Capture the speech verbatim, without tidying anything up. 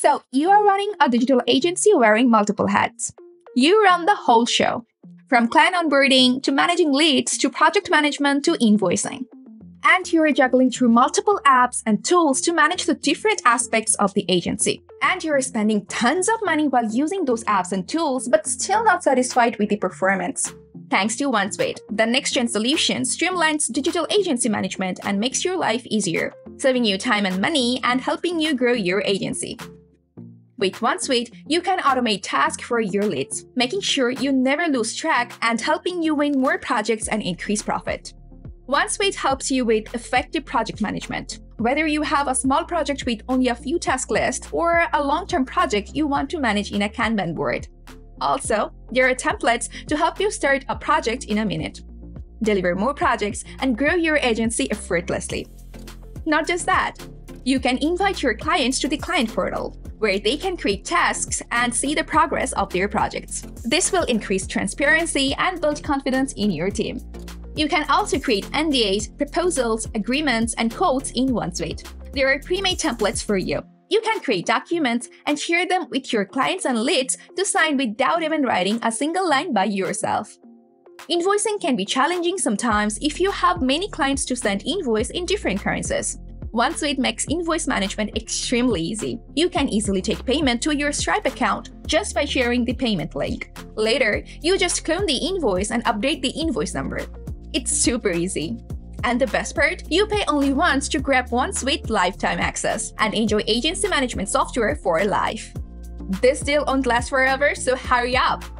So you are running a digital agency wearing multiple hats. You run the whole show, from client onboarding to managing leads to project management to invoicing. And you're juggling through multiple apps and tools to manage the different aspects of the agency. And you're spending tons of money while using those apps and tools, but still not satisfied with the performance. Thanks to OneSuite, the next-gen solution streamlines digital agency management and makes your life easier, saving you time and money and helping you grow your agency. With OneSuite, you can automate tasks for your leads, making sure you never lose track and helping you win more projects and increase profit. OneSuite helps you with effective project management. Whether you have a small project with only a few task lists or a long-term project you want to manage in a Kanban board. Also, there are templates to help you start a project in a minute, deliver more projects, and grow your agency effortlessly. Not just that, you can invite your clients to the client portal, where they can create tasks and see the progress of their projects. This will increase transparency and build confidence in your team. You can also create N D As, proposals, agreements, and quotes in OneSuite. There are pre-made templates for you. You can create documents and share them with your clients and leads to sign without even writing a single line by yourself. Invoicing can be challenging sometimes if you have many clients to send invoice in different currencies. OneSuite makes invoice management extremely easy. You can easily take payment to your Stripe account just by sharing the payment link. Later, you just clone the invoice and update the invoice number. It's super easy. And the best part, you pay only once to grab OneSuite lifetime access and enjoy agency management software for life. This deal won't last forever, so hurry up!